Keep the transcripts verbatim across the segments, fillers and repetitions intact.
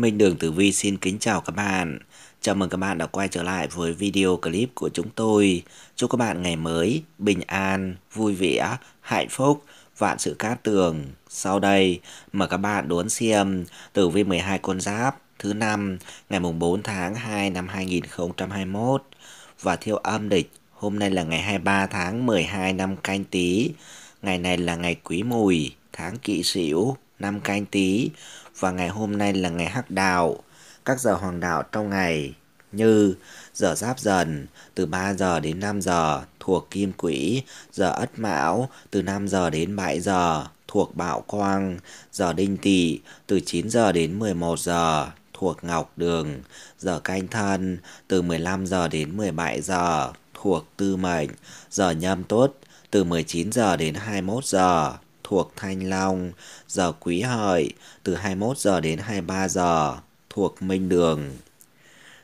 Minh Đường Tử Vi xin kính chào các bạn. Chào mừng các bạn đã quay trở lại với video clip của chúng tôi. Chúc các bạn ngày mới bình an, vui vẻ, hạnh phúc, vạn sự cát tường. Sau đây mời các bạn đón xem Tử Vi mười hai con giáp thứ năm ngày mùng bốn tháng hai năm hai nghìn không trăm hai mươi mốt và theo âm lịch. Hôm nay là ngày hai mươi ba tháng mười hai năm Canh Tý. Ngày này là ngày Quý Mùi, tháng Kỷ Sửu, năm Canh Tý. Và ngày hôm nay là ngày Hắc Đạo. Các giờ hoàng đạo trong ngày như giờ Giáp Dần từ ba giờ đến năm giờ thuộc Kim Quỹ, giờ Ất Mão từ năm giờ đến bảy giờ thuộc Bạo Quang, giờ Đinh Tỵ từ chín giờ đến mười một giờ thuộc Ngọc Đường, giờ Canh Thân từ mười lăm giờ đến mười bảy giờ thuộc Tư Mệnh, giờ Nhâm Tuất từ mười chín giờ đến hai mươi mốt giờ thuộc Thanh Long, giờ Quý Hợi từ hai mươi mốt giờ đến hai mươi ba giờ thuộc Minh Đường.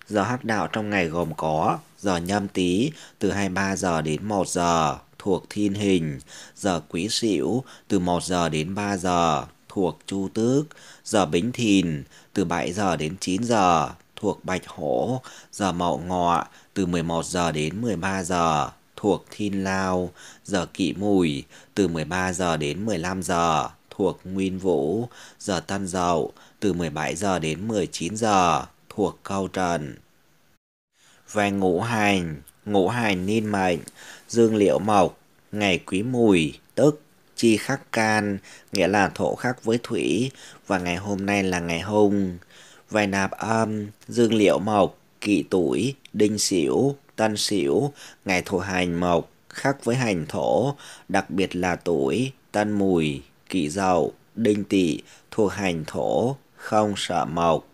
Giờ hắc đạo trong ngày gồm có giờ Nhâm Tý từ hai mươi ba giờ đến một giờ thuộc Thiên Hình, giờ Quý Sửu từ một giờ đến ba giờ thuộc Chu Tước, giờ Bính Thìn từ bảy giờ đến chín giờ thuộc Bạch Hổ, giờ Mậu Ngọ từ mười một giờ đến mười ba giờ thuộc Thiên Lao, giờ Kỷ Mùi từ mười ba giờ đến mười lăm giờ thuộc Nguyên Vũ, giờ Tân Dậu từ mười bảy giờ đến mười chín giờ thuộc Câu Trần. Về ngũ hành, ngũ hành niên mệnh, dương liệu mộc, ngày Quý Mùi tức chi khắc can, nghĩa là thổ khắc với thủy, và ngày hôm nay là ngày hung. Về nạp âm, dương liệu mộc, Kỷ Tuổi, Đinh Sửu, Tân Sửu, ngày thổ hành mộc khắc với hành thổ, đặc biệt là Tuổi, Tân Mùi, Kỷ Dậu, Đinh Tỵ thuộc hành thổ, không sợ mộc.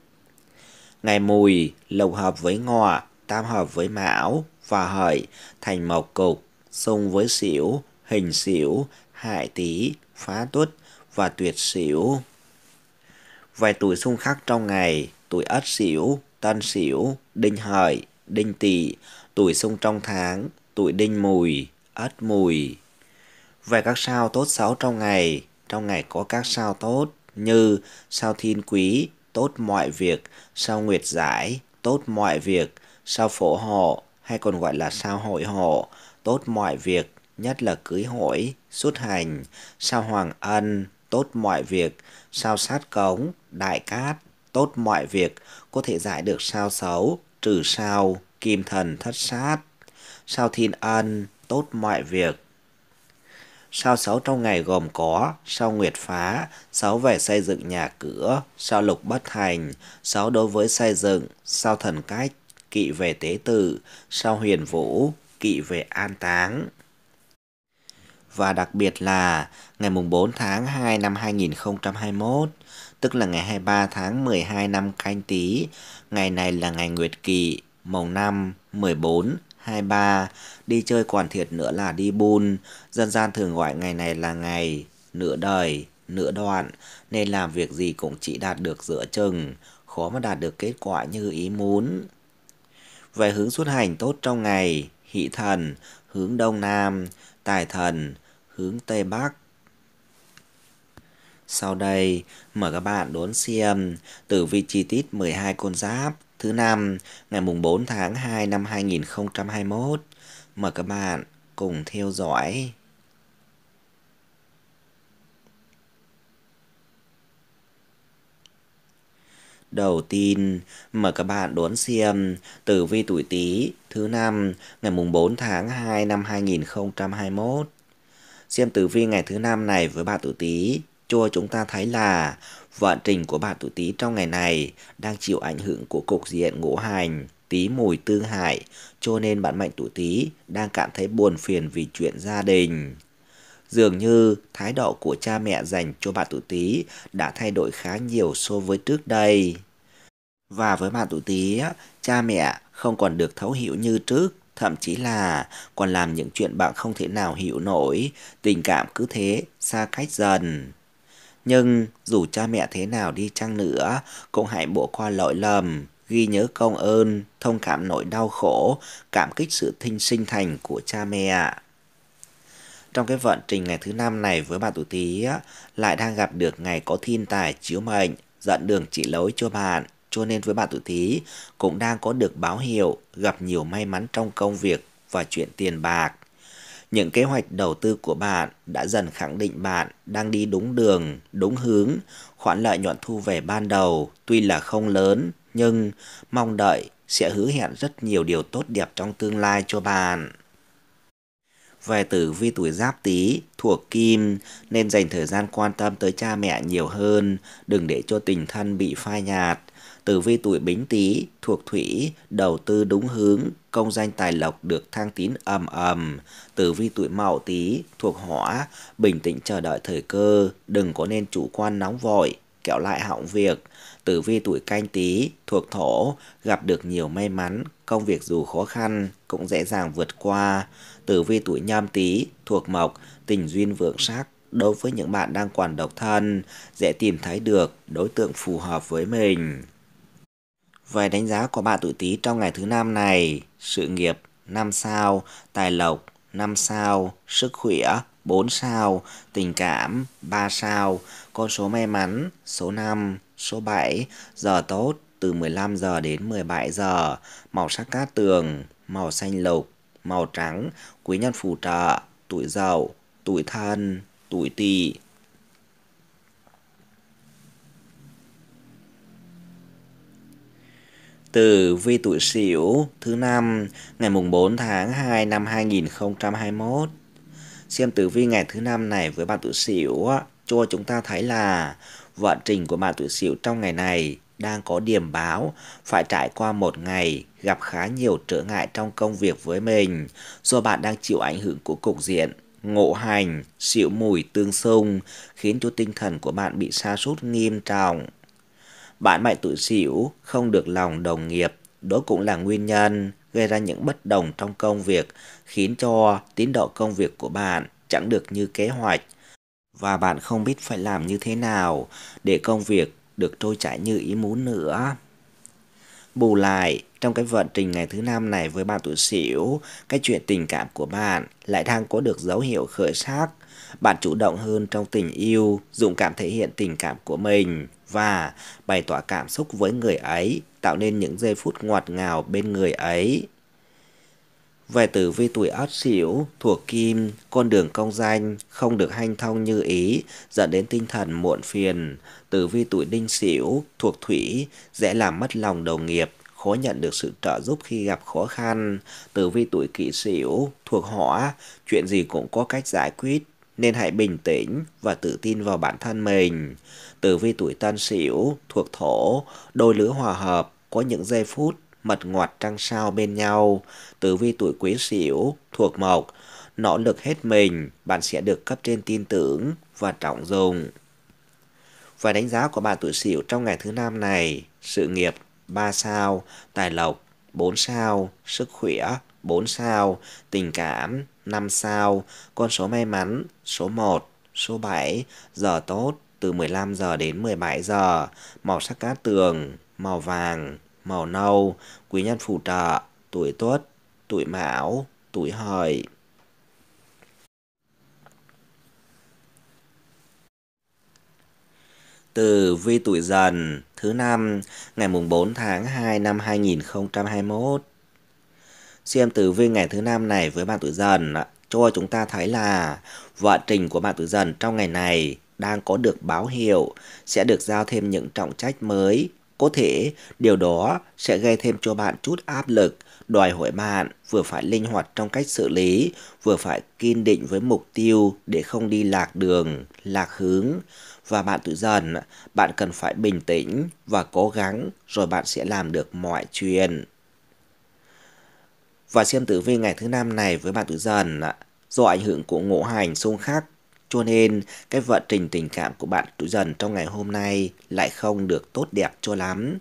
Ngày Mùi lục hợp với Ngọ, tam hợp với Mão và Hợi thành mộc cục, xung với Sửu, hình Sửu, hại Tý, phá Tuất và tuyệt Sửu. Vài tuổi xung khắc trong ngày, tuổi Ất Sửu, Tân Sửu, Đinh Hợi, Đinh Tỵ. Tuổi xung trong tháng, tuổi Đinh Mùi, Ất Mùi. Về các sao tốt xấu trong ngày, trong ngày có các sao tốt như sao Thiên Quý, tốt mọi việc, sao Nguyệt Giải, tốt mọi việc, sao Phổ Hộ hay còn gọi là sao Hội Hộ, tốt mọi việc, nhất là cưới hỏi, xuất hành, sao Hoàng Ân, tốt mọi việc, sao Sát Cống, Đại Cát, tốt mọi việc, có thể giải được sao xấu, trừ sao Kim Thần Thất Sát, sao Thiên Ân, tốt mọi việc. Sao xấu trong ngày gồm có sao Nguyệt Phá, xấu về xây dựng nhà cửa, sao Lục Bất Thành, xấu đối với xây dựng, sao Thần Cách, kỵ về tế tự, sao Huyền Vũ, kỵ về an táng. Và đặc biệt là ngày mùng bốn tháng hai năm hai nghìn không trăm hai mươi mốt, tức là ngày hai mươi ba tháng mười hai năm Canh Tý, ngày này là ngày Nguyệt Kỵ, mồng năm, mười bốn, hai mươi ba, đi chơi còn thiệt nữa là đi buôn, dân gian thường gọi ngày này là ngày nửa đời, nửa đoạn, nên làm việc gì cũng chỉ đạt được giữa chừng, khó mà đạt được kết quả như ý muốn. Về hướng xuất hành tốt trong ngày, Hỷ Thần hướng Đông Nam, Tài Thần hướng Tây Bắc. Sau đây mời các bạn đón xem tử vi chi tiết mười hai con giáp thứ năm ngày mùng bốn tháng hai năm hai nghìn không trăm hai mươi mốt. Mời các bạn cùng theo dõi. Đầu tiên mời các bạn đón xem tử vi tuổi Tý thứ năm ngày mùng bốn tháng hai năm hai nghìn không trăm hai mươi mốt. Xem tử vi ngày thứ năm này với bạn tuổi Tý, cho chúng ta thấy là vận trình của bạn tuổi Tý trong ngày này đang chịu ảnh hưởng của cục diện ngũ hành Tý Mùi tương hại, cho nên bạn mệnh tuổi Tý đang cảm thấy buồn phiền vì chuyện gia đình. Dường như thái độ của cha mẹ dành cho bạn tuổi Tý đã thay đổi khá nhiều so với trước đây. Và với bạn tuổi Tý, cha mẹ không còn được thấu hiểu như trước, thậm chí là còn làm những chuyện bạn không thể nào hiểu nổi, tình cảm cứ thế xa cách dần. Nhưng dù cha mẹ thế nào đi chăng nữa, cũng hãy bỏ qua lỗi lầm, ghi nhớ công ơn, thông cảm nỗi đau khổ, cảm kích sự thinh sinh thành của cha mẹ. Trong cái vận trình ngày thứ năm này với bạn tuổi Tý, lại đang gặp được ngày có thiên tài chiếu mệnh, dẫn đường chỉ lối cho bạn Cho nên với bạn Tuổi Tý cũng đang có được báo hiệu gặp nhiều may mắn trong công việc và chuyện tiền bạc. Những kế hoạch đầu tư của bạn đã dần khẳng định bạn đang đi đúng đường, đúng hướng. Khoản lợi nhuận thu về ban đầu tuy là không lớn nhưng mong đợi sẽ hứa hẹn rất nhiều điều tốt đẹp trong tương lai cho bạn. Về tử vi tuổi Giáp Tý thuộc Kim nên dành thời gian quan tâm tới cha mẹ nhiều hơn, đừng để cho tình thân bị phai nhạt. Tử vi tuổi Bính Tý thuộc Thủy, đầu tư đúng hướng, công danh tài lộc được thăng tiến ầm ầm. Tử vi tuổi Mậu Tý thuộc Hỏa, bình tĩnh chờ đợi thời cơ, đừng có nên chủ quan nóng vội, kẻo lại hỏng việc. Tử vi tuổi Canh Tý thuộc Thổ, gặp được nhiều may mắn, công việc dù khó khăn cũng dễ dàng vượt qua. Tử vi tuổi Nhâm Tý thuộc Mộc, tình duyên vượng sắc. Đối với những bạn đang còn độc thân, dễ tìm thấy được đối tượng phù hợp với mình. Về đánh giá của bạn tuổi Tý trong ngày thứ năm này, sự nghiệp năm sao, tài lộc năm sao, sức khỏe bốn sao, tình cảm ba sao, con số may mắn số năm, số bảy, giờ tốt từ mười lăm giờ đến mười bảy giờ, màu sắc cát tường, màu xanh lục, màu trắng, quý nhân phù trợ, tuổi Dậu, tuổi Thân, tuổi Tỵ. Tử vi tuổi Sửu thứ năm ngày mùng bốn tháng hai năm hai nghìn không trăm hai mươi mốt. Xem tử vi ngày thứ năm này với bạn tuổi Sửu cho chúng ta thấy là vận trình của bạn tuổi Sửu trong ngày này đang có điểm báo phải trải qua một ngày gặp khá nhiều trở ngại trong công việc với mình, do bạn đang chịu ảnh hưởng của cục diện ngũ hành Sửu mùi tương xung khiến cho tinh thần của bạn bị sa sút nghiêm trọng. Bạn mệnh tuổi Sửu không được lòng đồng nghiệp, đó cũng là nguyên nhân gây ra những bất đồng trong công việc, khiến cho tiến độ công việc của bạn chẳng được như kế hoạch. Và bạn không biết phải làm như thế nào để công việc được trôi chảy như ý muốn nữa. Bù lại, trong cái vận trình ngày thứ năm này với bạn tuổi Sửu, cái chuyện tình cảm của bạn lại đang có được dấu hiệu khởi sắc. Bạn chủ động hơn trong tình yêu, dũng cảm thể hiện tình cảm của mình và bày tỏ cảm xúc với người ấy, tạo nên những giây phút ngọt ngào bên người ấy. Về tử vi tuổi Ất Sửu thuộc Kim, con đường công danh không được hanh thông như ý, dẫn đến tinh thần muộn phiền. Tử vi tuổi Đinh Sửu thuộc Thủy, dễ làm mất lòng đồng nghiệp, khó nhận được sự trợ giúp khi gặp khó khăn. Tử vi tuổi Kỷ Sửu thuộc Hỏa, chuyện gì cũng có cách giải quyết, nên hãy bình tĩnh và tự tin vào bản thân mình. Tử vi tuổi Tân Sửu thuộc Thổ, đôi lứa hòa hợp, có những giây phút mật ngọt trăng sao bên nhau. Tử vi tuổi Quý Sửu thuộc Mộc, nỗ lực hết mình, bạn sẽ được cấp trên tin tưởng và trọng dụng. Và đánh giá của bạn tuổi Sửu trong ngày thứ năm này, sự nghiệp ba sao, tài lộc bốn sao, sức khỏe bốn sao, tình cảm năm sao, con số may mắn số một, số bảy, giờ tốt từ mười lăm giờ đến mười bảy giờ, màu sắc cát tường, màu vàng, màu nâu, quý nhân phù trợ, tuổi Tuất, tuổi Mão, tuổi Hợi. Tử vi tuổi Dần thứ năm ngày mùng bốn tháng hai năm hai nghìn không trăm hai mươi mốt. Xem tử vi ngày thứ năm này với bạn tuổi Dần cho chúng ta thấy là vận trình của bạn tuổi Dần trong ngày này đang có được báo hiệu sẽ được giao thêm những trọng trách mới. Có thể điều đó sẽ gây thêm cho bạn chút áp lực, đòi hỏi bạn vừa phải linh hoạt trong cách xử lý, vừa phải kiên định với mục tiêu để không đi lạc đường, lạc hướng. Và bạn tuổi Dần, bạn cần phải bình tĩnh và cố gắng rồi bạn sẽ làm được mọi chuyện. Và xem tử vi ngày thứ năm này với bạn tuổi Dần, do ảnh hưởng của ngũ hành xung khắc, cho nên cái vận trình tình cảm của bạn tuổi Dần trong ngày hôm nay lại không được tốt đẹp cho lắm.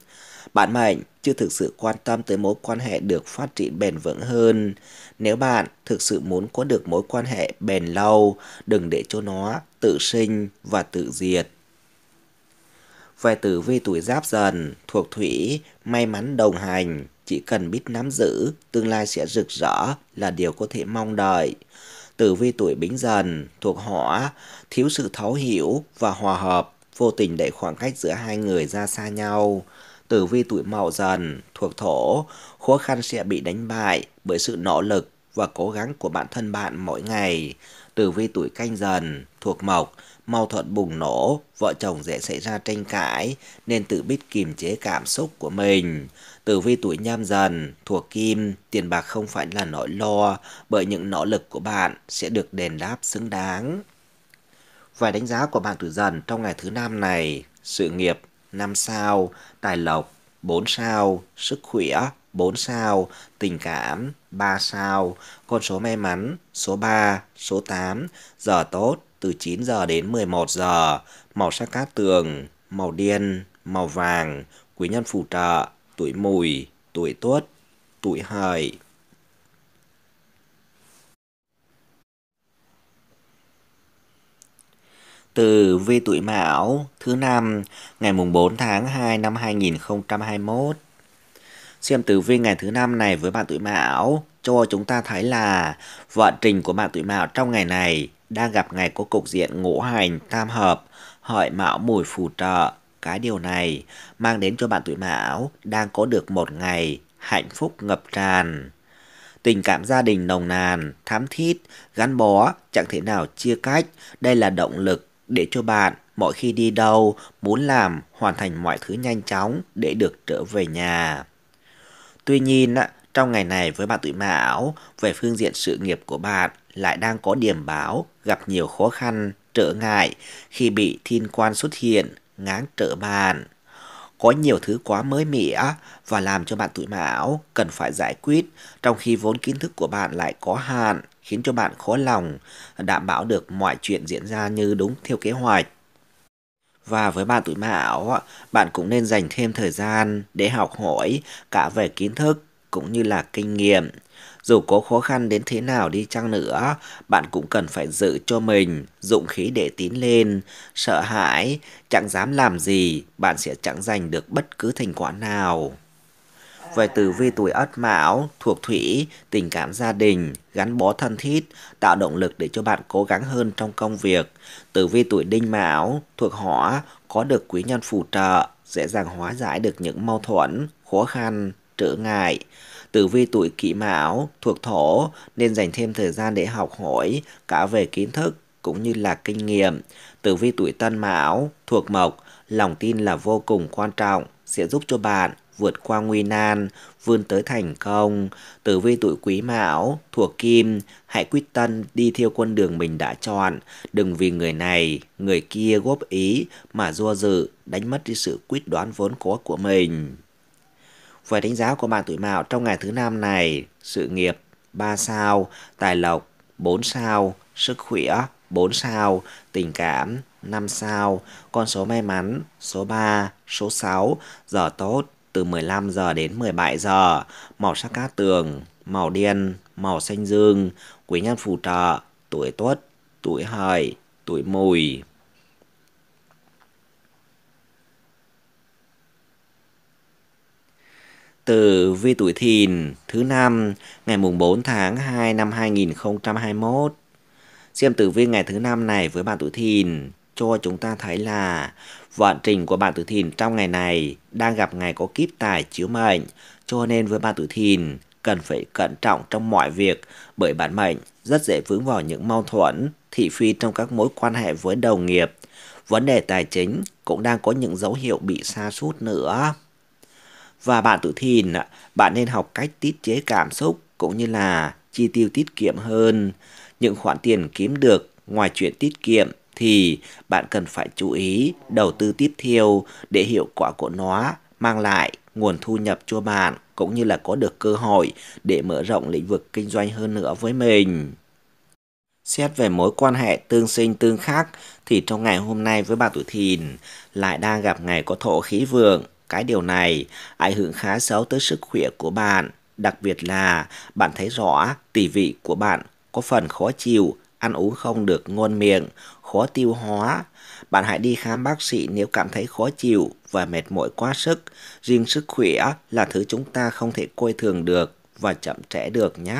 Bạn mệnh chưa thực sự quan tâm tới mối quan hệ được phát triển bền vững hơn. Nếu bạn thực sự muốn có được mối quan hệ bền lâu, đừng để cho nó tự sinh và tự diệt. Về tử vi tuổi Giáp Dần thuộc Thủy, may mắn đồng hành, chỉ cần biết nắm giữ, tương lai sẽ rực rỡ là điều có thể mong đợi. Tử vi tuổi Bính Dần thuộc Hỏa, thiếu sự thấu hiểu và hòa hợp, vô tình đẩy khoảng cách giữa hai người ra xa nhau. tử vi tuổi Mậu Dần thuộc thổ, khó khăn sẽ bị đánh bại bởi sự nỗ lực và cố gắng của bản thân bạn mỗi ngày. Tử vi tuổi Canh Dần thuộc mộc, mâu thuẫn bùng nổ, vợ chồng dễ xảy ra tranh cãi nên tự biết kiềm chế cảm xúc của mình. Tử vi tuổi Nhâm Dần thuộc kim, tiền bạc không phải là nỗi lo bởi những nỗ lực của bạn sẽ được đền đáp xứng đáng. Vài đánh giá của bạn tuổi Dần trong ngày thứ năm này: sự nghiệp năm sao, tài lộc bốn sao, sức khỏe bốn sao, tình cảm ba sao, con số may mắn số ba, số tám, giờ tốt từ chín giờ đến mười một giờ, màu sắc cát tường, màu đen, màu vàng, quý nhân phù trợ, tuổi Mùi, tuổi Tuất, tuổi Hợi. Tử vi tuổi Mão thứ năm ngày mùng bốn tháng hai năm hai nghìn không trăm hai mươi mốt. Xem tử vi ngày thứ năm này với bạn tuổi Mão cho chúng ta thấy là vận trình của bạn tuổi Mão trong ngày này đang gặp ngày có cục diện ngũ hành tam hợp, Hợi Mão Mùi phù trợ. Cái điều này mang đến cho bạn tuổi Mão đang có được một ngày hạnh phúc ngập tràn. Tình cảm gia đình nồng nàn, thắm thít, gắn bó, chẳng thể nào chia cách. Đây là động lực để cho bạn mỗi khi đi đâu, muốn làm, hoàn thành mọi thứ nhanh chóng để được trở về nhà. Tuy nhiên, trong ngày này với bạn tuổi Mão, về phương diện sự nghiệp của bạn lại đang có điểm báo gặp nhiều khó khăn, trở ngại khi bị thiên quan xuất hiện, ngáng trở bạn. Có nhiều thứ quá mới mẻ và làm cho bạn tuổi Mão cần phải giải quyết, trong khi vốn kiến thức của bạn lại có hạn, khiến cho bạn khó lòng đảm bảo được mọi chuyện diễn ra như đúng theo kế hoạch. Và với bạn tuổi Mão, bạn cũng nên dành thêm thời gian để học hỏi cả về kiến thức cũng như là kinh nghiệm. Dù có khó khăn đến thế nào đi chăng nữa, bạn cũng cần phải giữ cho mình dũng khí để tiến lên. Sợ hãi, chẳng dám làm gì, bạn sẽ chẳng giành được bất cứ thành quả nào. Về tử vi tuổi Ất Mão thuộc thủy, tình cảm gia đình, gắn bó thân thiết, tạo động lực để cho bạn cố gắng hơn trong công việc. Tử vi tuổi Đinh Mão thuộc hỏa, có được quý nhân phù trợ, dễ dàng hóa giải được những mâu thuẫn, khó khăn, trở ngại. Tử vi tuổi Kỷ Mão thuộc thổ nên dành thêm thời gian để học hỏi cả về kiến thức cũng như là kinh nghiệm. Tử vi tuổi Tân Mão thuộc mộc, lòng tin là vô cùng quan trọng, sẽ giúp cho bạn vượt qua nguy nan, vươn tới thành công. Tử vi tuổi Quý Mão thuộc kim, hãy quyết tâm đi theo con đường mình đã chọn, đừng vì người này, người kia góp ý mà do dự, đánh mất đi sự quyết đoán vốn có của mình. Về đánh giá của bạn tuổi Mão trong ngày thứ năm này: sự nghiệp ba sao, tài lộc bốn sao, sức khỏe bốn sao, tình cảm năm sao, con số may mắn số ba, số sáu, giờ tốt từ mười lăm giờ đến mười bảy giờ, màu sắc cát tường, màu đen, màu xanh dương, quý nhân phù trợ, tuổi Tuất, tuổi Hợi, tuổi Mùi. Tử vi tuổi Thìn thứ năm ngày mùng bốn tháng hai năm hai nghìn không trăm hai mươi mốt. Xem tử vi ngày thứ năm này với bạn tuổi Thìn cho chúng ta thấy là vận trình của bạn tuổi Thìn trong ngày này đang gặp ngày có kiếp tài chiếu mệnh, cho nên với bạn tuổi Thìn cần phải cẩn trọng trong mọi việc, bởi bản mệnh rất dễ vướng vào những mâu thuẫn, thị phi trong các mối quan hệ với đồng nghiệp. Vấn đề tài chính cũng đang có những dấu hiệu bị sa sút nữa. Và bạn tuổi Thìn, bạn nên học cách tiết chế cảm xúc cũng như là chi tiêu tiết kiệm hơn. Những khoản tiền kiếm được ngoài chuyện tiết kiệm thì bạn cần phải chú ý đầu tư tiếp theo để hiệu quả của nó mang lại nguồn thu nhập cho bạn, cũng như là có được cơ hội để mở rộng lĩnh vực kinh doanh hơn nữa với mình. Xét về mối quan hệ tương sinh tương khắc thì trong ngày hôm nay với bạn tuổi Thìn lại đang gặp ngày có thổ khí vượng. Cái điều này ảnh hưởng khá xấu tới sức khỏe của bạn, đặc biệt là bạn thấy rõ tỳ vị của bạn có phần khó chịu, ăn uống không được ngon miệng, khó tiêu hóa. Bạn hãy đi khám bác sĩ nếu cảm thấy khó chịu và mệt mỏi quá sức. Riêng sức khỏe là thứ chúng ta không thể coi thường được và chậm trễ được nhé.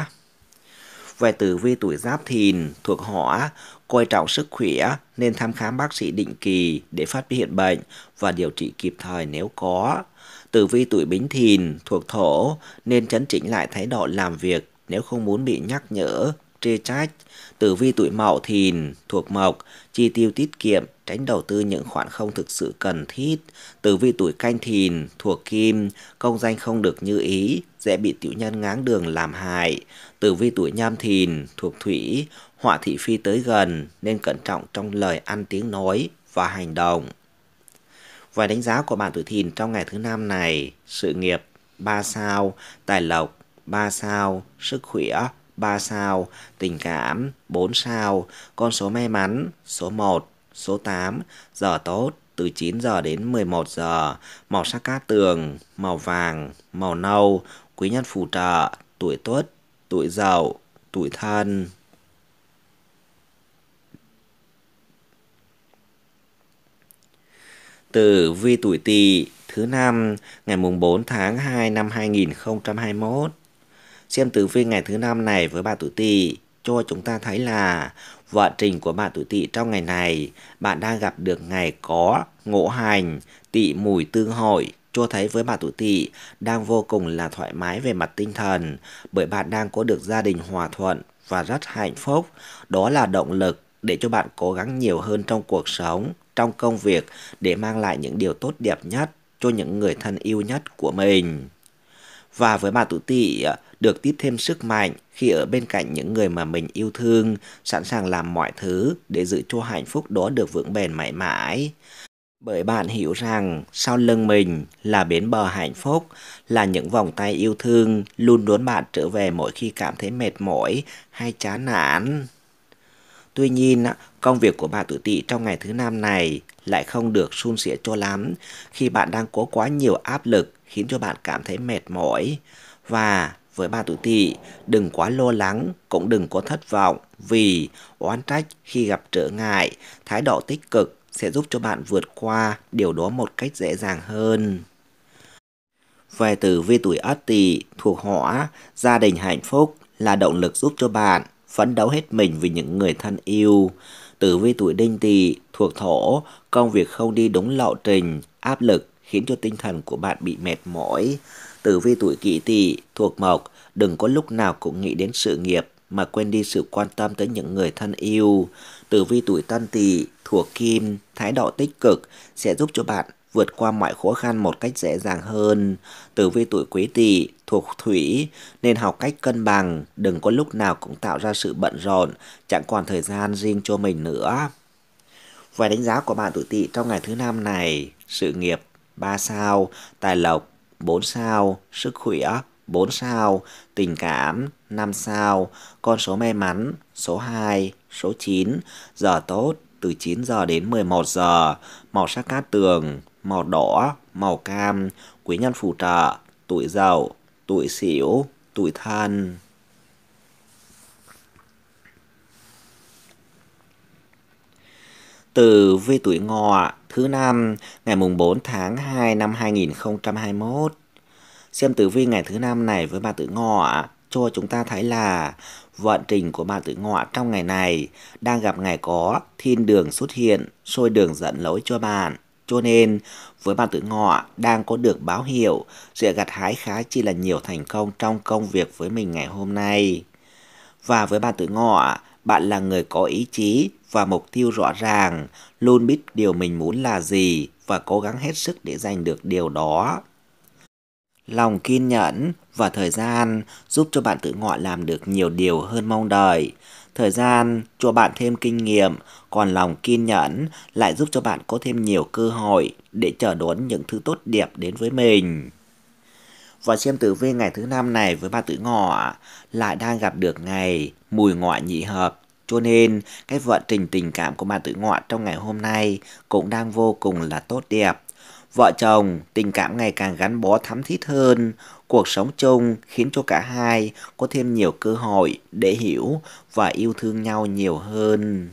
Về tử vi tuổi Giáp Thìn thuộc hỏa, coi trọng sức khỏe nên thăm khám bác sĩ định kỳ để phát hiện bệnh và điều trị kịp thời nếu có. Tử vi tuổi Bính Thìn thuộc Thổ nên chấn chỉnh lại thái độ làm việc nếu không muốn bị nhắc nhở, chê trách. Tử vi tuổi Mậu Thìn thuộc Mộc, chi tiêu tiết kiệm, tránh đầu tư những khoản không thực sự cần thiết. Tử vi tuổi Canh Thìn thuộc Kim, công danh không được như ý, dễ bị tiểu nhân ngáng đường làm hại. Tử vi tuổi Nhâm Thìn thuộc Thủy, họa thị phi tới gần nên cẩn trọng trong lời ăn tiếng nói và hành động. Vài đánh giá của bạn tuổi Thìn trong ngày thứ năm này: sự nghiệp ba sao, tài lộc ba sao, sức khỏe ba sao, tình cảm bốn sao, con số may mắn số một, số tám, giờ tốt từ chín giờ đến mười một giờ, màu sắc cát tường, màu vàng, màu nâu, quý nhân phù trợ, tuổi Tuất, tuổi Dậu, tuổi Thân. Tử vi tuổi Tỵ thứ năm ngày mùng bốn tháng hai năm hai nghìn không trăm hai mươi mốt. Xem tử vi ngày thứ năm này với bạn tuổi Tỵ cho chúng ta thấy là vận trình của bạn tuổi Tỵ trong ngày này, bạn đang gặp được ngày có ngũ hành Tỵ Mùi tương hội, cho thấy với bạn tuổi Tỵ đang vô cùng là thoải mái về mặt tinh thần, bởi bạn đang có được gia đình hòa thuận và rất hạnh phúc. Đó là động lực để cho bạn cố gắng nhiều hơn trong cuộc sống, trong công việc, để mang lại những điều tốt đẹp nhất cho những người thân yêu nhất của mình. Và với bạn tuổi Tỵ được tiếp thêm sức mạnh khi ở bên cạnh những người mà mình yêu thương, sẵn sàng làm mọi thứ để giữ cho hạnh phúc đó được vững bền mãi mãi. Bởi bạn hiểu rằng sau lưng mình là bến bờ hạnh phúc, là những vòng tay yêu thương luôn đón bạn trở về mỗi khi cảm thấy mệt mỏi hay chán nản. Tuy nhiên, công việc của bạn tuổi Tỵ trong ngày thứ năm này lại không được suôn sẻ cho lắm, khi bạn đang có quá nhiều áp lực khiến cho bạn cảm thấy mệt mỏi. Và với bạn tuổi Tỵ, đừng quá lo lắng, cũng đừng có thất vọng, vì oán trách khi gặp trở ngại, thái độ tích cực sẽ giúp cho bạn vượt qua điều đó một cách dễ dàng hơn. Về tử vi tuổi Ất Tỵ thuộc Hỏa, gia đình hạnh phúc là động lực giúp cho bạn phấn đấu hết mình vì những người thân yêu. Tử vi tuổi Đinh Tỵ thuộc Thổ, công việc không đi đúng lộ trình, áp lực khiến cho tinh thần của bạn bị mệt mỏi. Tử vi tuổi Kỷ Tỵ thuộc Mộc, đừng có lúc nào cũng nghĩ đến sự nghiệp mà quên đi sự quan tâm tới những người thân yêu. Tử vi tuổi Tân Tỵ thuộc Kim, thái độ tích cực sẽ giúp cho bạn vượt qua mọi khó khăn một cách dễ dàng hơn. Tử vi tuổi Quý Tỵ thuộc Thủy nên học cách cân bằng, đừng có lúc nào cũng tạo ra sự bận rộn, chẳng còn thời gian riêng cho mình nữa. Vài đánh giá của bạn tuổi Tỵ trong ngày thứ năm này: sự nghiệp ba sao, tài lộc bốn sao, sức khỏe bốn sao, tình cảm năm sao, con số may mắn số hai, số chín, giờ tốt từ chín giờ đến mười một giờ, màu sắc cát tường, màu đỏ, màu cam, quý nhân phù trợ, tuổi Dậu, tuổi Sửu, tuổi Thân. Tử vi tuổi Ngọ thứ năm ngày mùng bốn tháng hai năm hai nghìn không trăm hai mươi mốt. Xem tử vi ngày thứ năm này với bạn tuổi Ngọ cho chúng ta thấy là vận trình của bạn tuổi Ngọ trong ngày này đang gặp ngày có thiên đường xuất hiện, soi đường dẫn lối cho bạn. Cho nên với bạn tuổi Ngọ đang có được báo hiệu sẽ gặt hái khá chi là nhiều thành công trong công việc với mình ngày hôm nay. Và với bạn tuổi Ngọ, bạn là người có ý chí và mục tiêu rõ ràng, luôn biết điều mình muốn là gì và cố gắng hết sức để giành được điều đó. Lòng kiên nhẫn và thời gian giúp cho bạn tuổi Ngọ làm được nhiều điều hơn mong đợi. Thời gian cho bạn thêm kinh nghiệm, còn lòng kiên nhẫn lại giúp cho bạn có thêm nhiều cơ hội để chờ đón những thứ tốt đẹp đến với mình. Và xem tử vi ngày thứ năm này với bạn tuổi Ngọ lại đang gặp được ngày Mùi Ngọ nhị hợp, cho nên cái vận trình tình cảm của bạn tuổi Ngọ trong ngày hôm nay cũng đang vô cùng là tốt đẹp. Vợ chồng tình cảm ngày càng gắn bó thắm thiết hơn, cuộc sống chung khiến cho cả hai có thêm nhiều cơ hội để hiểu và yêu thương nhau nhiều hơn.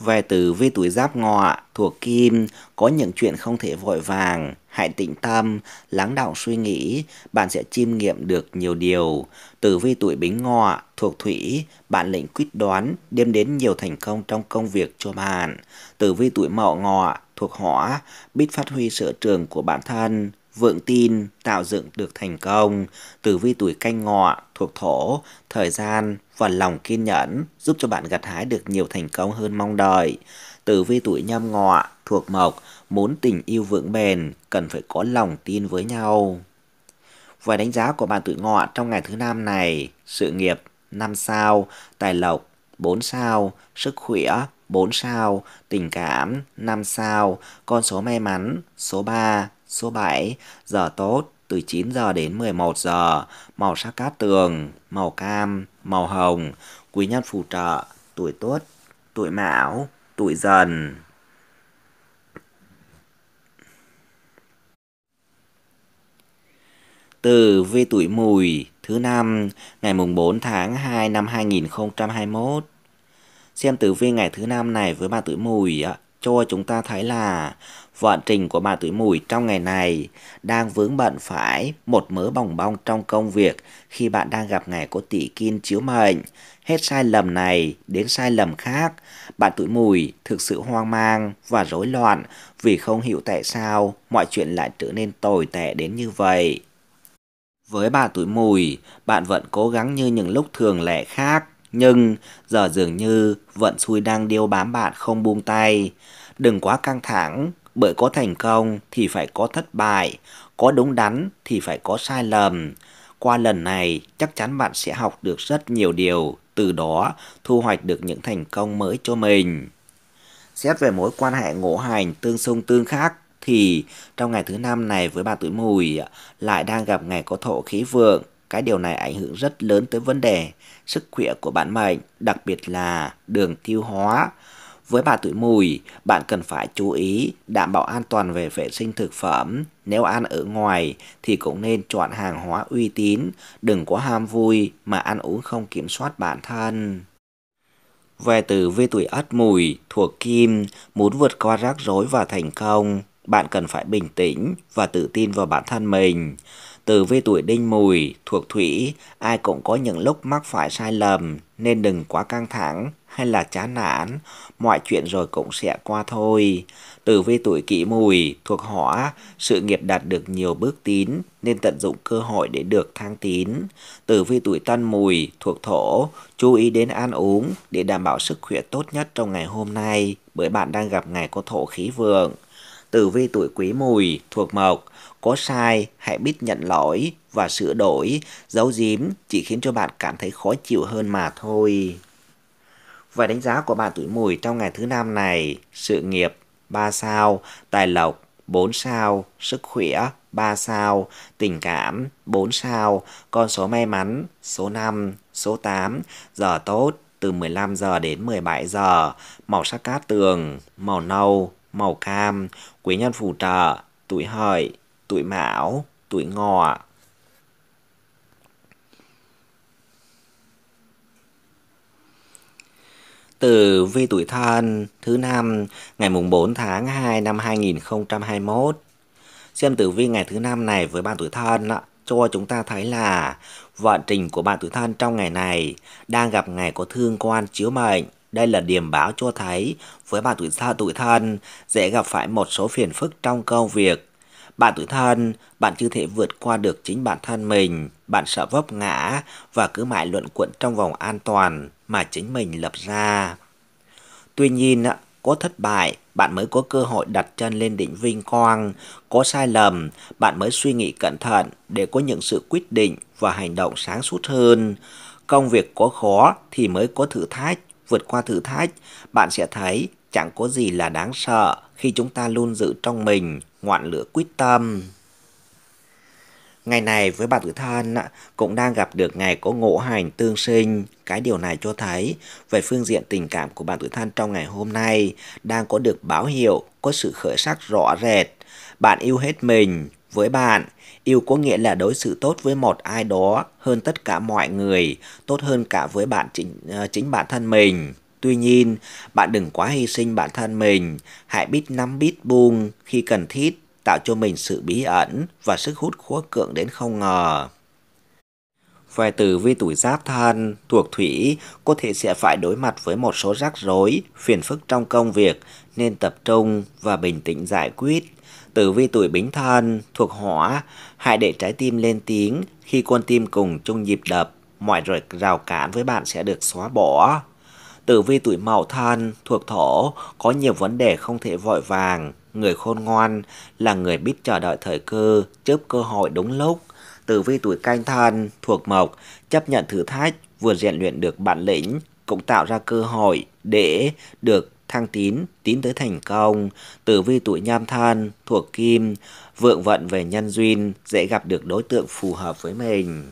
Về tử vi tuổi Giáp Ngọ thuộc Kim, có những chuyện không thể vội vàng, hãy tĩnh tâm, lắng đọng suy nghĩ, bạn sẽ chiêm nghiệm được nhiều điều. Tử vi tuổi Bính Ngọ thuộc Thủy, bản lĩnh quyết đoán đem đến nhiều thành công trong công việc cho bạn. Tử vi tuổi Mậu Ngọ thuộc Hỏa, biết phát huy sở trường của bản thân, vượng tin, tạo dựng được thành công. Tử vi tuổi Canh Ngọ thuộc thổ, thời gian và lòng kiên nhẫn giúp cho bạn gặt hái được nhiều thành công hơn mong đợi. Tử vi tuổi Nhâm Ngọ thuộc mộc, muốn tình yêu vững bền cần phải có lòng tin với nhau. Và đánh giá của bạn tuổi Ngọ trong ngày thứ năm này: sự nghiệp năm sao, tài lộc bốn sao, sức khỏe bốn sao, tình cảm năm sao, con số may mắn số ba, số bảy, giờ tốt từ chín giờ đến mười một giờ, màu sắc cát tường, màu cam, màu hồng, quý nhân phù trợ, tuổi Tuất, tuổi Mão, tuổi Dần. Tử vi tuổi Mùi thứ năm, ngày mùng bốn tháng hai năm hai nghìn không trăm hai mươi mốt. Xem tử vi ngày thứ năm này với bạn tuổi Mùi cho chúng ta thấy là vận trình của bạn tuổi Mùi trong ngày này đang vướng bận phải một mớ bòng bong trong công việc khi bạn đang gặp ngày có tỷ kim chiếu mệnh. Hết sai lầm này đến sai lầm khác, bạn tuổi Mùi thực sự hoang mang và rối loạn vì không hiểu tại sao mọi chuyện lại trở nên tồi tệ đến như vậy. Với bạn tuổi Mùi, bạn vẫn cố gắng như những lúc thường lệ khác, nhưng giờ dường như vận xui đang điêu bám bạn không buông tay. Đừng quá căng thẳng, bởi có thành công thì phải có thất bại, có đúng đắn thì phải có sai lầm. Qua lần này, chắc chắn bạn sẽ học được rất nhiều điều, từ đó thu hoạch được những thành công mới cho mình. Xét về mối quan hệ ngũ hành tương xung tương khắc, thì trong ngày thứ năm này với bạn tuổi Mùi lại đang gặp ngày có thổ khí vượng. Cái điều này ảnh hưởng rất lớn tới vấn đề sức khỏe của bạn mệnh, đặc biệt là đường tiêu hóa. Với bạn tuổi Mùi, bạn cần phải chú ý đảm bảo an toàn về vệ sinh thực phẩm. Nếu ăn ở ngoài thì cũng nên chọn hàng hóa uy tín, đừng có ham vui mà ăn uống không kiểm soát bản thân. Về tử vi tuổi Ất Mùi thuộc kim, muốn vượt qua rắc rối và thành công, bạn cần phải bình tĩnh và tự tin vào bản thân mình. Tử vi tuổi Đinh Mùi thuộc thủy, ai cũng có những lúc mắc phải sai lầm nên đừng quá căng thẳng hay là chán nản, mọi chuyện rồi cũng sẽ qua thôi. Tử vi tuổi Kỷ Mùi thuộc hỏa, sự nghiệp đạt được nhiều bước tiến nên tận dụng cơ hội để được thăng tiến. Tử vi tuổi Tân Mùi thuộc thổ, chú ý đến ăn uống để đảm bảo sức khỏe tốt nhất trong ngày hôm nay, bởi bạn đang gặp ngày có thổ khí vượng. Tử vi tuổi Quý Mùi thuộc mộc, có sai hãy biết nhận lỗi và sửa đổi, giấu giếm chỉ khiến cho bạn cảm thấy khó chịu hơn mà thôi. Và đánh giá của bạn tuổi Mùi trong ngày thứ năm này: sự nghiệp ba sao, tài lộc bốn sao, sức khỏe ba sao, tình cảm bốn sao, con số may mắn số năm, số tám, giờ tốt từ mười lăm giờ đến mười bảy giờ, màu sắc cát tường, màu nâu, màu cam, quý nhân phù trợ, tuổi Hợi, tuổi Mão, tuổi Ngọ. Tử vi tuổi Thân thứ năm, ngày mùng bốn tháng hai năm hai nghìn không trăm hai mươi mốt. Xem tử vi ngày thứ năm này với bạn tuổi Thân cho chúng ta thấy là vận trình của bạn tuổi Thân trong ngày này đang gặp ngày có thương quan chiếu mệnh. Đây là điểm báo cho thấy với bạn tuổi Thân, tuổi Thân dễ gặp phải một số phiền phức trong công việc. Bạn tuổi Thân, bạn chưa thể vượt qua được chính bản thân mình, bạn sợ vấp ngã và cứ mãi luẩn quẩn trong vòng an toàn mà chính mình lập ra. Tuy nhiên, có thất bại, bạn mới có cơ hội đặt chân lên đỉnh vinh quang. Có sai lầm, bạn mới suy nghĩ cẩn thận để có những sự quyết định và hành động sáng suốt hơn. Công việc có khó thì mới có thử thách. Vượt qua thử thách, bạn sẽ thấy chẳng có gì là đáng sợ khi chúng ta luôn giữ trong mình ngọn lửa quyết tâm. Ngày này với bạn tuổi Thân cũng đang gặp được ngày có ngũ hành tương sinh. Cái điều này cho thấy về phương diện tình cảm của bạn tuổi Thân trong ngày hôm nay đang có được báo hiệu có sự khởi sắc rõ rệt. Bạn yêu hết mình. Với bạn, yêu có nghĩa là đối xử tốt với một ai đó hơn tất cả mọi người, tốt hơn cả với bạn chính, chính bản thân mình. Tuy nhiên, bạn đừng quá hy sinh bản thân mình, hãy biết nắm biết buông khi cần thiết, tạo cho mình sự bí ẩn và sức hút khó cưỡng đến không ngờ. Về tử vi tuổi Giáp Thân thuộc thủy, có thể sẽ phải đối mặt với một số rắc rối, phiền phức trong công việc nên tập trung và bình tĩnh giải quyết. Tử vi tuổi Bính Thân thuộc hỏa, hãy để trái tim lên tiếng, khi con tim cùng chung nhịp đập, mọi rào cản với bạn sẽ được xóa bỏ. Tử vi tuổi Mậu Thân thuộc thổ, có nhiều vấn đề không thể vội vàng, người khôn ngoan là người biết chờ đợi thời cơ, chớp cơ hội đúng lúc. Tử vi tuổi Canh Thân thuộc mộc, chấp nhận thử thách, vừa rèn luyện được bản lĩnh, cũng tạo ra cơ hội để được thăng tiến, tiến tới thành công. Tử vi tuổi Nhâm Thân thuộc kim, vượng vận về nhân duyên, dễ gặp được đối tượng phù hợp với mình.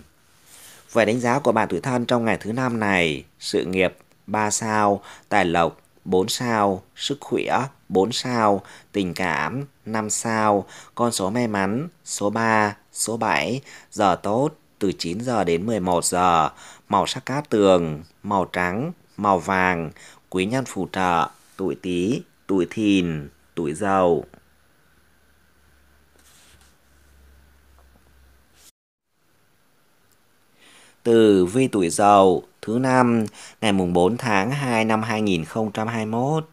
Về đánh giá của bạn tuổi Thân trong ngày thứ năm này, sự nghiệp ba sao, tài lộc bốn sao, sức khỏe bốn sao, tình cảm năm sao, con số may mắn số ba, số bảy, giờ tốt từ chín giờ đến mười một giờ, màu sắc cát tường, màu trắng, màu vàng, quý nhân phù trợ, tuổi Tý, tuổi Thìn, tuổi Dậu. Tử vi tuổi Dậu thứ năm ngày mùng bốn tháng hai năm hai nghìn không trăm hai mươi mốt.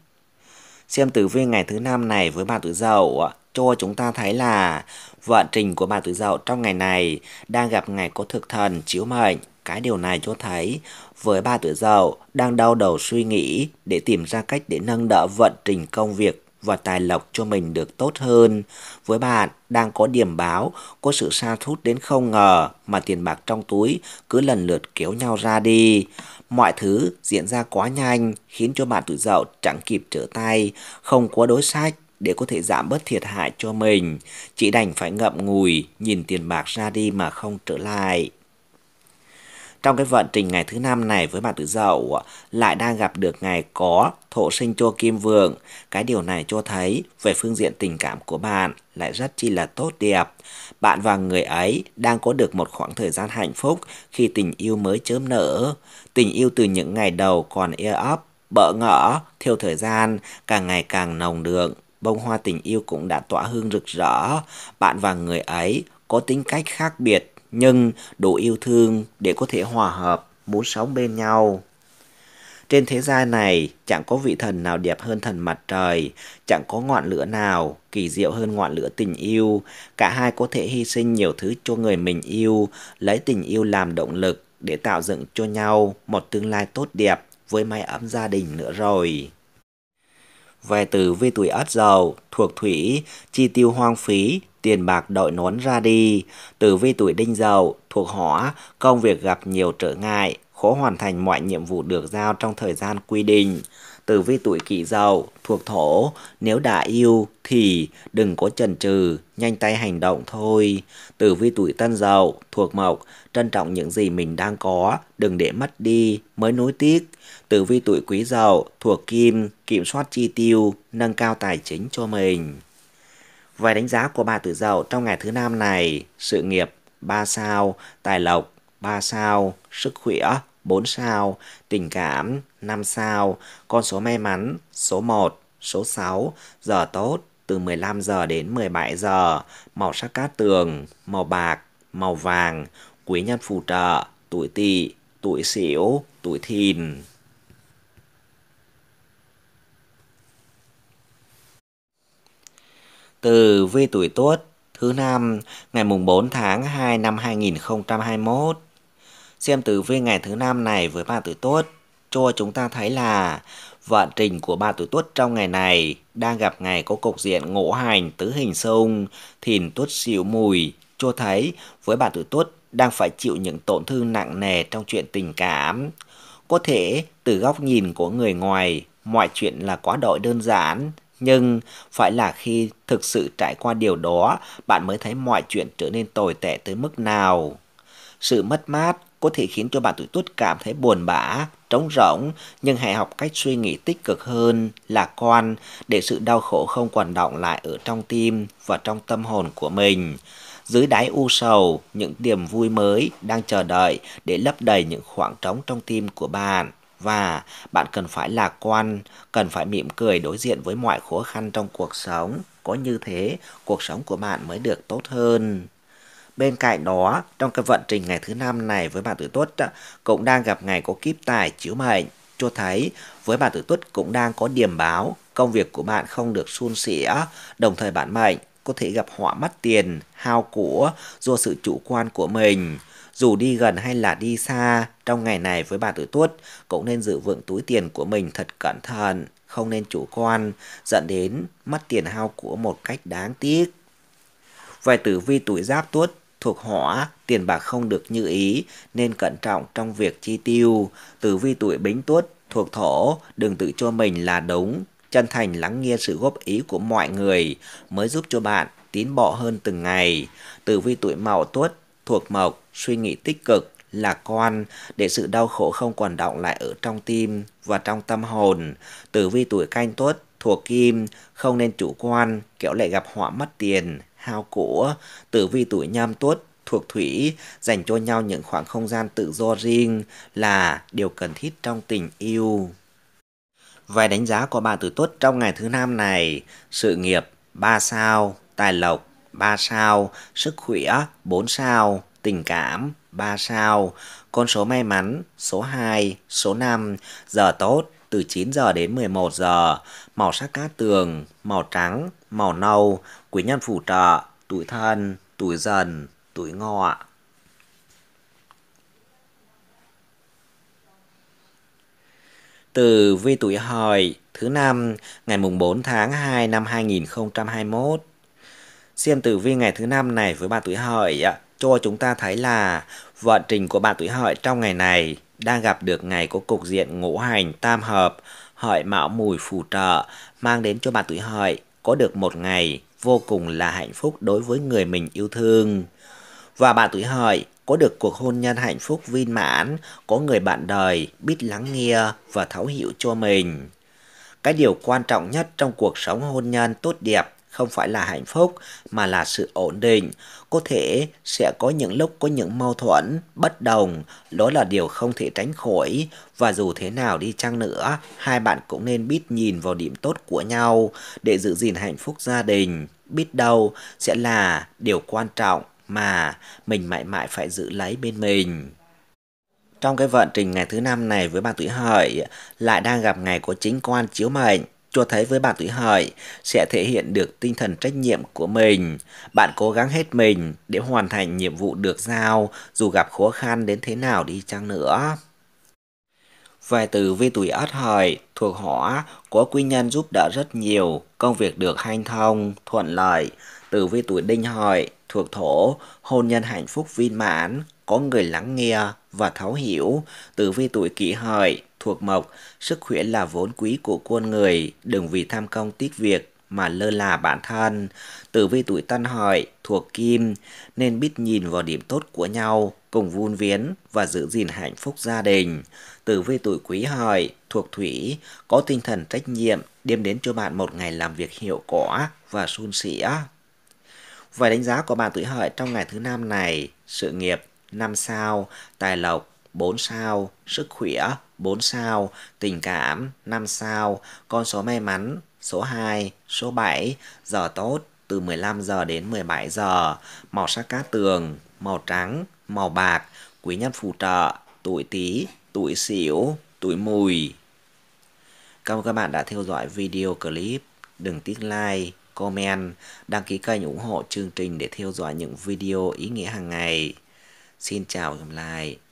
Xem tử vi ngày thứ năm này với bạn tuổi Dậu cho chúng ta thấy là vận trình của bạn tuổi Dậu trong ngày này đang gặp ngày có thực thần chiếu mệnh. Cái điều này cho thấy với bạn tuổi Dậu đang đau đầu suy nghĩ để tìm ra cách để nâng đỡ vận trình công việc và tài lộc cho mình được tốt hơn. Với bạn đang có điểm báo có sự sa sút đến không ngờ mà tiền bạc trong túi cứ lần lượt kéo nhau ra đi. Mọi thứ diễn ra quá nhanh khiến cho bạn tuổi Dậu chẳng kịp trở tay, không có đối sách để có thể giảm bớt thiệt hại cho mình, chỉ đành phải ngậm ngùi nhìn tiền bạc ra đi mà không trở lại. Trong cái vận trình ngày thứ năm này với bạn tuổi Dậu lại đang gặp được ngày có thổ sinh cho kim vượng. Cái điều này cho thấy về phương diện tình cảm của bạn lại rất chi là tốt đẹp. Bạn và người ấy đang có được một khoảng thời gian hạnh phúc khi tình yêu mới chớm nở. Tình yêu từ những ngày đầu còn e ấp, bỡ ngỡ, theo thời gian càng ngày càng nồng đượm, bông hoa tình yêu cũng đã tỏa hương rực rỡ. Bạn và người ấy có tính cách khác biệt nhưng đủ yêu thương để có thể hòa hợp, muốn sống bên nhau. Trên thế gian này chẳng có vị thần nào đẹp hơn thần mặt trời, chẳng có ngọn lửa nào kỳ diệu hơn ngọn lửa tình yêu. Cả hai có thể hy sinh nhiều thứ cho người mình yêu, lấy tình yêu làm động lực để tạo dựng cho nhau một tương lai tốt đẹp với mái ấm gia đình nữa rồi. Về tử vi tuổi Ất Dậu thuộc thủy, chi tiêu hoang phí, tiền bạc đội nón ra đi. Tử vi tuổi Đinh Dậu thuộc hỏa, công việc gặp nhiều trở ngại, khó hoàn thành mọi nhiệm vụ được giao trong thời gian quy định. Tử vi tuổi Kỷ Dậu thuộc thổ, nếu đã yêu thì đừng có chần chừ, nhanh tay hành động thôi. Tử vi tuổi Tân Dậu thuộc mộc, trân trọng những gì mình đang có, đừng để mất đi mới nối tiếc. Tử vi tuổi Quý Dậu thuộc kim, kiểm soát chi tiêu, nâng cao tài chính cho mình. Về đánh giá của bạn tuổi Dậu trong ngày thứ năm này, sự nghiệp ba sao, tài lộc ba sao, sức khỏe bốn sao, tình cảm năm sao, con số may mắn số một, số sáu, giờ tốt từ mười lăm giờ đến mười bảy giờ, màu sắc cát tường, màu bạc, màu vàng, quý nhân phù trợ, tuổi Tỵ, tuổi Sửu, tuổi Thìn. Tử vi tuổi Tuất thứ năm ngày mùng bốn tháng hai năm hai nghìn không trăm hai mươi mốt. Xem tử vi ngày thứ năm này với bạn tuổi Tuất cho chúng ta thấy là vận trình của bạn tuổi Tuất trong ngày này đang gặp ngày có cục diện ngũ hành tứ hình xung, Thìn Tuất Sửu Mùi, cho thấy với bạn tuổi Tuất đang phải chịu những tổn thương nặng nề trong chuyện tình cảm. Có thể từ góc nhìn của người ngoài, mọi chuyện là quá đỗi đơn giản, nhưng phải là khi thực sự trải qua điều đó, bạn mới thấy mọi chuyện trở nên tồi tệ tới mức nào. Sự mất mát có thể khiến cho bạn tuổi Tuất cảm thấy buồn bã, trống rỗng, nhưng hãy học cách suy nghĩ tích cực hơn, lạc quan, để sự đau khổ không còn đọng lại ở trong tim và trong tâm hồn của mình. Dưới đáy u sầu, những niềm vui mới đang chờ đợi để lấp đầy những khoảng trống trong tim của bạn. Và bạn cần phải lạc quan, cần phải mỉm cười đối diện với mọi khó khăn trong cuộc sống. Có như thế, cuộc sống của bạn mới được tốt hơn. Bên cạnh đó, trong cái vận trình ngày thứ năm này với bạn Tuổi Tuất cũng đang gặp ngày có kiếp tài chiếu mệnh, cho thấy với bạn Tuổi Tuất cũng đang có điểm báo công việc của bạn không được suôn sẻ, đồng thời bản mệnh có thể gặp họa mất tiền, hao của do sự chủ quan của mình. Dù đi gần hay là đi xa, trong ngày này với bạn Tuổi Tuất cũng nên giữ vững túi tiền của mình thật cẩn thận, không nên chủ quan, dẫn đến mất tiền hao của một cách đáng tiếc. Về tử vi tuổi Giáp Tuất thuộc hỏa, tiền bạc không được như ý nên cẩn trọng trong việc chi tiêu. Tử vi tuổi Bính Tuất thuộc thổ, đừng tự cho mình là đúng, chân thành lắng nghe sự góp ý của mọi người mới giúp cho bạn tiến bộ hơn từng ngày. Tử vi tuổi Mậu Tuất thuộc mộc, suy nghĩ tích cực, lạc quan để sự đau khổ không còn đọng lại ở trong tim và trong tâm hồn. Tử vi tuổi Canh Tuất thuộc kim, không nên chủ quan, kẻo lại gặp họa mất tiền, hao của. Tử vi tuổi Nhâm Tuất thuộc thủy, dành cho nhau những khoảng không gian tự do riêng là điều cần thiết trong tình yêu. Về đánh giá của bạn Tuổi Tuất trong ngày thứ năm này, sự nghiệp ba sao, tài lộc ba sao, sức khỏe bốn sao, tình cảm ba sao, con số may mắn số hai, số năm, giờ tốt từ chín giờ đến mười một giờ, màu sắc cát tường, màu trắng, màu nâu, quý nhân phù trợ, tuổi Thân, tuổi Dần, tuổi Ngọ. Tử vi tuổi Hợi thứ năm ngày mùng bốn tháng hai năm hai nghìn không trăm hai mươi mốt. Xem tử vi ngày thứ năm này với bạn tuổi Hợi cho chúng ta thấy là vận trình của bạn tuổi Hợi trong ngày này đang gặp được ngày có cục diện ngũ hành tam hợp, Hợi Mão Mùi phù trợ, mang đến cho bạn tuổi Hợi có được một ngày vô cùng là hạnh phúc đối với người mình yêu thương. Và bạn tuổi Hợi có được cuộc hôn nhân hạnh phúc viên mãn, có người bạn đời biết lắng nghe và thấu hiểu cho mình. Cái điều quan trọng nhất trong cuộc sống hôn nhân tốt đẹp không phải là hạnh phúc mà là sự ổn định. Có thể sẽ có những lúc có những mâu thuẫn, bất đồng, đó là điều không thể tránh khỏi. Và dù thế nào đi chăng nữa, hai bạn cũng nên biết nhìn vào điểm tốt của nhau để giữ gìn hạnh phúc gia đình. Biết đâu sẽ là điều quan trọng mà mình mãi mãi phải giữ lấy bên mình. Trong cái vận trình ngày thứ năm này với bạn tuổi Hợi lại đang gặp ngày có chính quan chiếu mệnh, cho thấy với bạn tuổi Hợi sẽ thể hiện được tinh thần trách nhiệm của mình. Bạn cố gắng hết mình để hoàn thành nhiệm vụ được giao, dù gặp khó khăn đến thế nào đi chăng nữa. Về tử vi tuổi Ất Hợi thuộc hỏa, có quý nhân giúp đỡ rất nhiều, công việc được hanh thông, thuận lợi. Tử vi tuổi Đinh Hợi thuộc thổ, hôn nhân hạnh phúc viên mãn, có người lắng nghe và thấu hiểu. Tử vi tuổi Kỷ Hợi thuộc mộc, sức khỏe là vốn quý của con người, đừng vì tham công tiếc việc mà lơ là bản thân. Tử vi tuổi Tân Hợi thuộc kim, nên biết nhìn vào điểm tốt của nhau, cùng vun vén và giữ gìn hạnh phúc gia đình. Tử vi tuổi Quý Hợi thuộc thủy, có tinh thần trách nhiệm, đem đến cho bạn một ngày làm việc hiệu quả và suôn sẻ. Và đánh giá của bạn tuổi Hợi trong ngày thứ năm này, sự nghiệp năm sao, tài lộc bốn sao, sức khỏe bốn sao, tình cảm năm sao, con số may mắn số hai, số bảy, giờ tốt từ mười lăm giờ đến mười bảy giờ, màu sắc cát tường, màu trắng, màu bạc, quý nhân phù trợ, tuổi Tý, tuổi Sửu, tuổi Mùi. Cảm ơn các bạn đã theo dõi video clip. Đừng tiếc like, comment, đăng ký kênh ủng hộ chương trình để theo dõi những video ý nghĩa hàng ngày. Xin chào và hẹn gặp lại.